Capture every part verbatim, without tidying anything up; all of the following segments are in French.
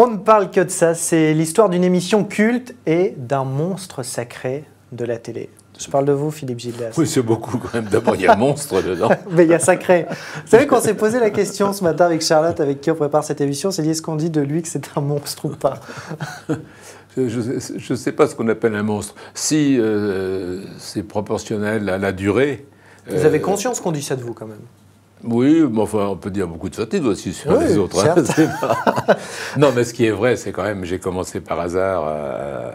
On ne parle que de ça, c'est l'histoire d'une émission culte et d'un monstre sacré de la télé. Je parle de vous, Philippe Gildas. Oui, c'est beaucoup quand même. D'abord, il y a monstre dedans. Mais il y a sacré. Vous savez qu'on s'est posé la question ce matin avec Charlotte, avec qui on prépare cette émission, c'est est-ce qu'on dit de lui que c'est un monstre ou pas? Je ne sais pas ce qu'on appelle un monstre. Si euh, c'est proportionnel à la durée... Vous euh, avez conscience qu'on dit ça de vous, quand même? Oui, mais enfin, on peut dire beaucoup de sottises aussi sur oui, les autres. Hein, pas... Non, mais ce qui est vrai, c'est quand même... J'ai commencé par hasard... à... Euh,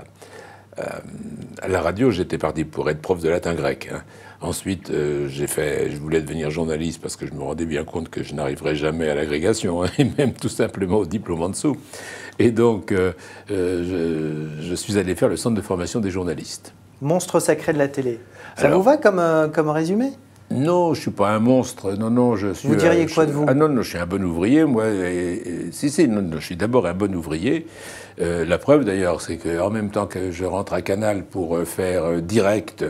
à la radio, j'étais parti pour être prof de latin grec. Hein. Ensuite, euh, j'ai fait, je voulais devenir journaliste parce que je me rendais bien compte que je n'arriverais jamais à l'agrégation, hein, et même tout simplement au diplôme en dessous. Et donc, euh, euh, je, je suis allé faire le centre de formation des journalistes. Monstre sacré de la télé. Ça Alors, vous va comme, euh, comme résumé ? Non, je ne suis pas un monstre. Non, non, je suis. Vous diriez quoi de vous ? Ah non, non, je suis un bon ouvrier, moi. Et, et, si, si, non, non, je suis d'abord un bon ouvrier. Euh, la preuve, d'ailleurs, c'est qu'en même temps que je rentre à Canal pour euh, faire euh, direct,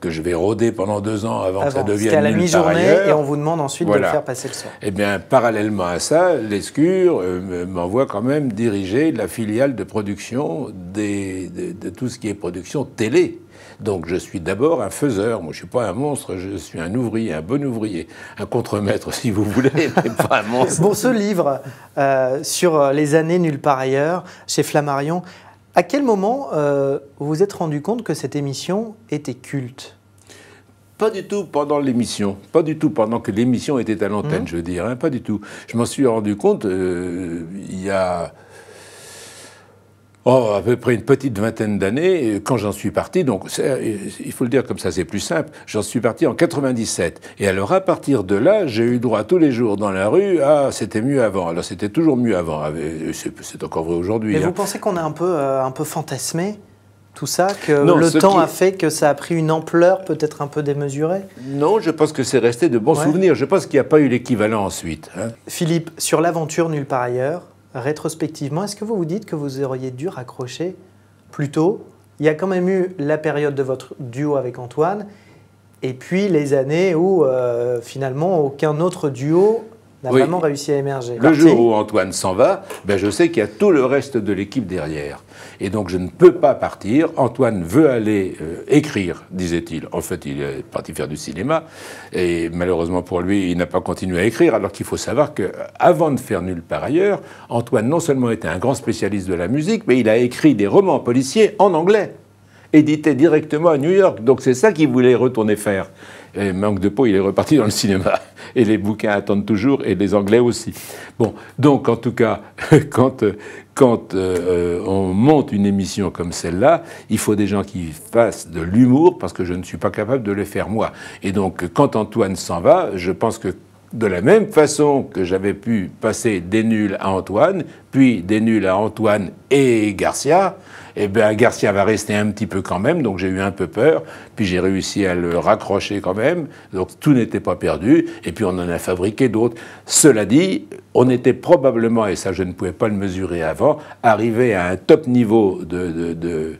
que je vais rôder pendant deux ans avant, avant que ça devienne à la mi-journée, et on vous demande ensuite voilà. de le faire passer le soir. Eh bien, parallèlement à ça, l'Escure euh, m'envoie quand même diriger la filiale de production des, de, de tout ce qui est production télé. Donc je suis d'abord un faiseur. Moi, je ne suis pas un monstre, je suis un ouvrier, un bon ouvrier. Un contremaître, si vous voulez, mais pas un monstre. Bon, ce livre euh, sur les années Nulle Part Ailleurs, chez Flammarion, à quel moment euh, vous vous êtes rendu compte que cette émission était culte ? Pas du tout pendant l'émission, pas du tout pendant que l'émission était à l'antenne, mmh. je veux dire, hein, pas du tout. Je m'en suis rendu compte euh, il y a... Oh, à peu près une petite vingtaine d'années, quand j'en suis parti, donc il faut le dire comme ça, c'est plus simple, j'en suis parti en quatre-vingt-dix-sept. Et alors à partir de là, j'ai eu droit tous les jours dans la rue, ah c'était mieux avant, alors c'était toujours mieux avant, c'est encore vrai aujourd'hui. Mais hein. Vous pensez qu'on a un peu, euh, un peu fantasmé tout ça, que non, le temps qui... a fait que ça a pris une ampleur peut-être un peu démesurée? Non, je pense que c'est resté de bons ouais. souvenirs, je pense qu'il n'y a pas eu l'équivalent ensuite. Hein. Philippe, sur l'aventure Nulle Part Ailleurs, rétrospectivement, est-ce que vous vous dites que vous auriez dû raccrocher plus tôt? Il y a quand même eu la période de votre duo avec Antoine, et puis les années où, euh, finalement, aucun autre duo n'a oui. vraiment réussi à émerger. Le Parti. Jour où Antoine s'en va, ben je sais qu'il y a tout le reste de l'équipe derrière. Et donc je ne peux pas partir. Antoine veut aller euh, écrire, disait-il. En fait, il est parti faire du cinéma. Et malheureusement pour lui, il n'a pas continué à écrire. Alors qu'il faut savoir qu'avant de faire Nulle Part Ailleurs, Antoine non seulement était un grand spécialiste de la musique, mais il a écrit des romans policiers en anglais, édités directement à New York. Donc c'est ça qu'il voulait retourner faire. Et manque de peau, il est reparti dans le cinéma. Et les bouquins attendent toujours, et les Anglais aussi. Bon, donc en tout cas, quand, quand euh, on monte une émission comme celle-là, il faut des gens qui fassent de l'humour, parce que je ne suis pas capable de le faire moi. Et donc, quand Antoine s'en va, je pense que de la même façon que j'avais pu passer des nuls à Antoine, puis des nuls à Antoine et Garcia, eh bien Garcia va rester un petit peu quand même, donc j'ai eu un peu peur, puis j'ai réussi à le raccrocher quand même, donc tout n'était pas perdu, et puis on en a fabriqué d'autres. Cela dit, on était probablement, et ça je ne pouvais pas le mesurer avant, arrivé à un top niveau de... de, de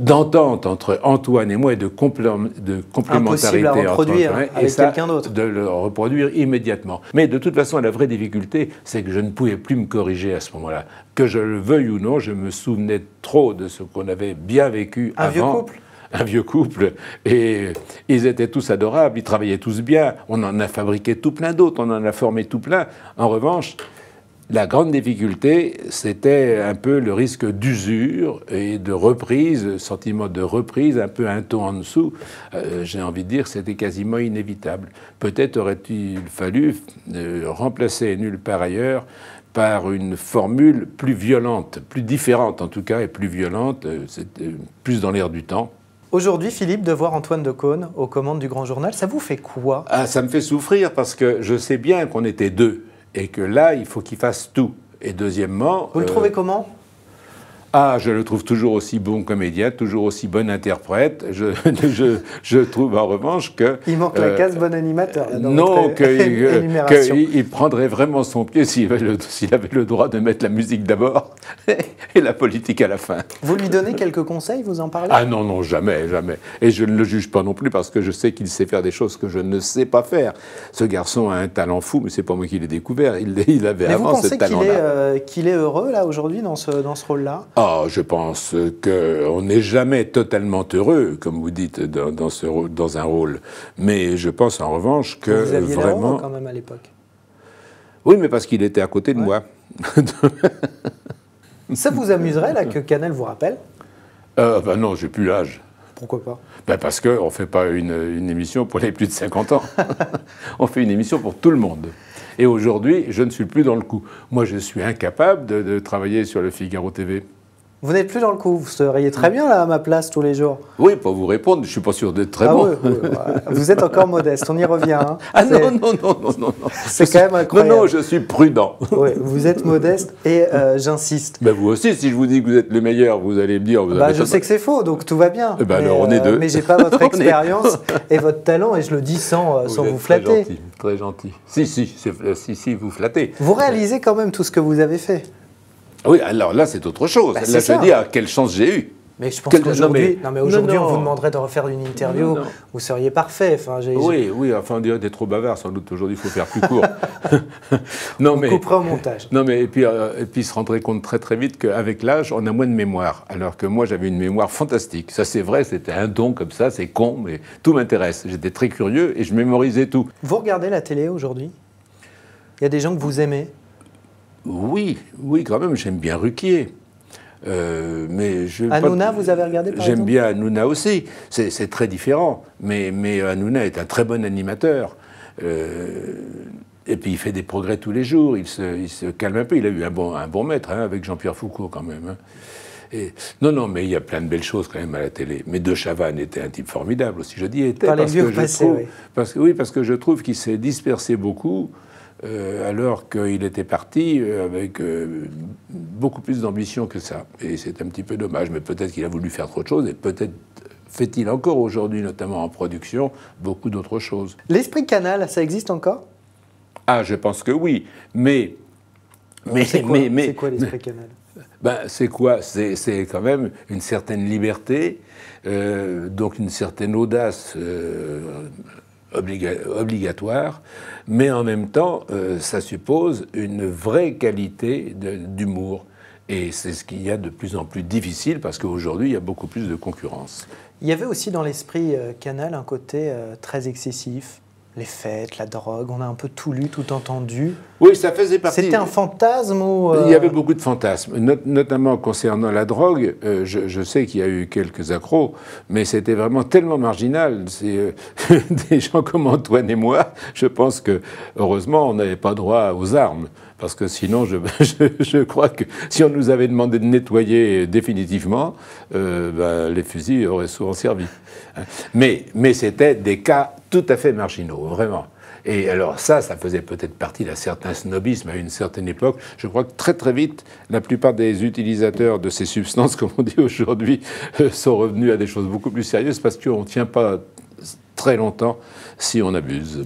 d'entente entre Antoine et moi et de, complé de complémentarité à entre reproduire Antoine avec quelqu'un d'autre, de le reproduire immédiatement. Mais de toute façon, la vraie difficulté, c'est que je ne pouvais plus me corriger à ce moment-là. Que je le veuille ou non, je me souvenais trop de ce qu'on avait bien vécu un avant. Un vieux couple. Un vieux couple. Et ils étaient tous adorables, ils travaillaient tous bien. On en a fabriqué tout plein d'autres, on en a formé tout plein. En revanche... la grande difficulté, c'était un peu le risque d'usure et de reprise, sentiment de reprise, un peu un ton en dessous. Euh, j'ai envie de dire que c'était quasiment inévitable. Peut-être aurait-il fallu euh, remplacer Nulle Part Ailleurs par une formule plus violente, plus différente en tout cas, et plus violente, euh, euh, plus dans l'air du temps. Aujourd'hui, Philippe, de voir Antoine de Caunes aux commandes du Grand Journal, ça vous fait quoi? Ah, ça me fait souffrir parce que je sais bien qu'on était deux. Et que là, il faut qu'il fasse tout. Et deuxièmement... Vous le trouvez euh, comment? Ah, je le trouve toujours aussi bon comédien, toujours aussi bon interprète. Je, je, je trouve en revanche que... Il manque euh, la case bon animateur. Là, dans non, qu'il prendrait vraiment son pied s'il avait, avait le droit de mettre la musique d'abord et la politique à la fin. Vous lui donnez quelques conseils, vous en parlez? Ah non, non, jamais, jamais. Et je ne le juge pas non plus parce que je sais qu'il sait faire des choses que je ne sais pas faire. Ce garçon a un talent fou, mais c'est pas moi qui l'ai découvert. Il, il avait mais avant ce talent-là. Vous pensez qu'il est, euh, qu'il est heureux, là, aujourd'hui, dans ce, dans ce rôle-là? Ah, oh, je pense qu'on n'est jamais totalement heureux, comme vous dites, dans, dans, ce, dans un rôle. Mais je pense en revanche que vous aviez vraiment... Vous quand même à l'époque. Oui, mais parce qu'il était à côté de ouais. moi. Ça vous amuserait là que Canal vous rappelle? euh, Ben non, j'ai plus l'âge. Pourquoi pas? Ben parce qu'on ne fait pas une, une émission pour les plus de cinquante ans. On fait une émission pour tout le monde. Et aujourd'hui, je ne suis plus dans le coup. Moi, je suis incapable de, de travailler sur le Figaro T V. Vous n'êtes plus dans le coup, vous seriez très bien là à ma place tous les jours. Oui, pour vous répondre, je ne suis pas sûr d'être très ah bon. Oui, oui, ouais. Vous êtes encore modeste, on y revient. Hein. Ah non, non, non, non, non. C'est quand suis... même incroyable. Non, non, je suis prudent. Oui, vous êtes modeste et euh, j'insiste. Ben vous aussi, si je vous dis que vous êtes le meilleur, vous allez me dire... Vous bah, je sais pas... que c'est faux, donc tout va bien. Ben mais, alors on est deux. Euh, mais je n'ai pas votre expérience est... et votre talent, et je le dis sans, vous, sans vous flatter. Très gentil, très gentil. Si, si, si, si, vous flattez. Vous réalisez quand même tout ce que vous avez fait. Oui, alors là, c'est autre chose. Bah, là, je dis, ah, quelle chance j'ai eue. Mais je pense Quel... qu'aujourd'hui, non, mais... aujourd on vous demanderait de refaire une interview, non, non. vous seriez parfait. Enfin, oui, oui, enfin, on dirait d'être trop bavard, sans doute. Aujourd'hui, il faut faire plus court. non, on mais... couperait au montage. Non, mais, et puis, euh, et puis, se rendrait compte très, très vite qu'avec l'âge, on a moins de mémoire. Alors que moi, j'avais une mémoire fantastique. Ça, c'est vrai, c'était un don comme ça, c'est con, mais tout m'intéresse. J'étais très curieux et je mémorisais tout. Vous regardez la télé aujourd'hui? Il y a des gens que vous aimez? Oui, oui, quand même, j'aime bien Ruquier. Euh, mais je, Hanouna, pas, vous avez regardé par exemple? J'aime bien Hanouna aussi, c'est très différent. Mais, mais Hanouna est un très bon animateur. Euh, et puis il fait des progrès tous les jours, il se, il se calme un peu. Il a eu un bon, un bon maître hein, avec Jean-Pierre Foucault quand même. Hein. Et, non, non, mais il y a plein de belles choses quand même à la télé. Mais De chavannes était un type formidable aussi, je dis était. Par parce les que je passés, trouve, oui. Parce, oui, parce que je trouve qu'il s'est dispersé beaucoup. Euh, alors qu'il était parti avec euh, beaucoup plus d'ambition que ça. Et c'est un petit peu dommage, mais peut-être qu'il a voulu faire trop de choses, et peut-être fait-il encore aujourd'hui, notamment en production, beaucoup d'autres choses. L'esprit Canal, ça existe encore? Ah, je pense que oui, mais... mais c'est quoi, quoi l'esprit Canal? Ben, c'est quoi? C'est quand même une certaine liberté, euh, donc une certaine audace... Euh, Obliga obligatoire, mais en même temps, euh, ça suppose une vraie qualité d'humour. Et c'est ce qu'il y a de plus en plus difficile, parce qu'aujourd'hui, il y a beaucoup plus de concurrence. Il y avait aussi dans l'esprit euh, Canal un côté euh, très excessif. Les fêtes, la drogue, on a un peu tout lu, tout entendu. Oui, ça faisait partie. C'était un fantasme ou euh... Il y avait beaucoup de fantasmes, Not notamment concernant la drogue. Euh, je, je sais qu'il y a eu quelques accros, mais c'était vraiment tellement marginal. Euh, des gens comme Antoine et moi, je pense que, heureusement, on n'avait pas droit aux armes. Parce que sinon, je, je, je crois que si on nous avait demandé de nettoyer définitivement, euh, ben, les fusils auraient souvent servi. Mais, mais c'était des cas tout à fait marginaux, vraiment. Et alors ça, ça faisait peut-être partie d'un certain snobisme à une certaine époque. Je crois que très très vite, la plupart des utilisateurs de ces substances, comme on dit aujourd'hui, euh, sont revenus à des choses beaucoup plus sérieuses parce qu'on ne tient pas très longtemps si on abuse.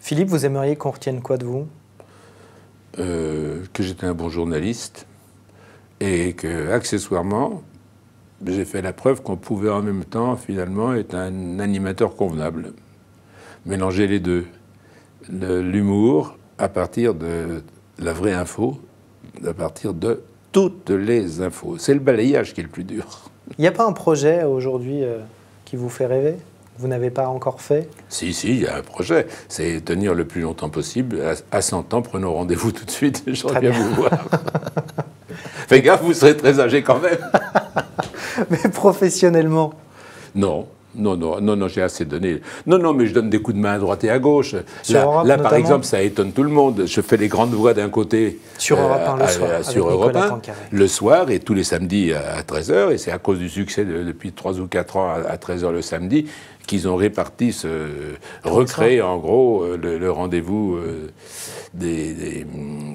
Philippe, vous aimeriez qu'on retienne quoi de vous ? Euh, que j'étais un bon journaliste et que, accessoirement, j'ai fait la preuve qu'on pouvait en même temps, finalement, être un animateur convenable. Mélanger les deux. L'humour à partir de la vraie info, à partir de toutes les infos. C'est le balayage qui est le plus dur. Il n'y a pas un projet aujourd'hui euh, qui vous fait rêver ? Vous n'avez pas encore fait? Si, si, il y a un projet. C'est tenir le plus longtemps possible. À, à cent ans, prenons rendez-vous tout de suite. Je reviens vous voir. Faites gaffe, vous serez très âgé quand même. Mais professionnellement? Non, non, non, non, non j'ai assez donné. Non, non, mais je donne des coups de main à droite et à gauche. Sur là, Europe, là par exemple, ça étonne tout le monde. Je fais les grandes voix d'un côté. Sur euh, Europe un, le soir. À, sur Europe un, le soir et tous les samedis à, à treize heures. Et c'est à cause du succès de, depuis trois ou quatre ans à, à treize heures le samedi qu'ils ont réparti, ce, recréé en gros le, le rendez-vous euh, des, des...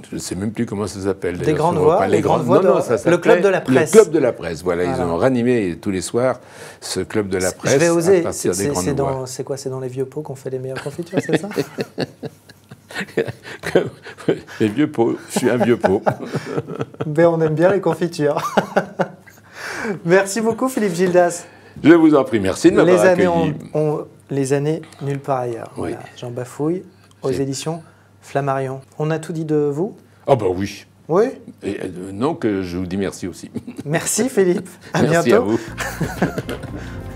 Je ne sais même plus comment ça s'appelle. Des grandes voix, pas, les, les grandes, grandes voix non, de... non, ça s'appelle le Club de la Presse. Le Club de la Presse, voilà. Ils ont ranimé tous les soirs ce Club de la Presse. Je vais oser. C'est quoi? C'est dans les vieux pots qu'on fait les meilleures confitures, c'est ça? Les vieux pots. Je suis un vieux pot. Ben, on aime bien les confitures. Merci beaucoup, Philippe Gildas. Je vous en prie, merci de m'avoir accueilli. On, on, les années Nulle Part Ailleurs. Oui. Voilà, j'en bafouille, aux éditions Flammarion. On a tout dit de vous? Ah bah oui. Oui. Et, euh, non, que je vous dis merci aussi. Merci Philippe. À merci bientôt. À vous.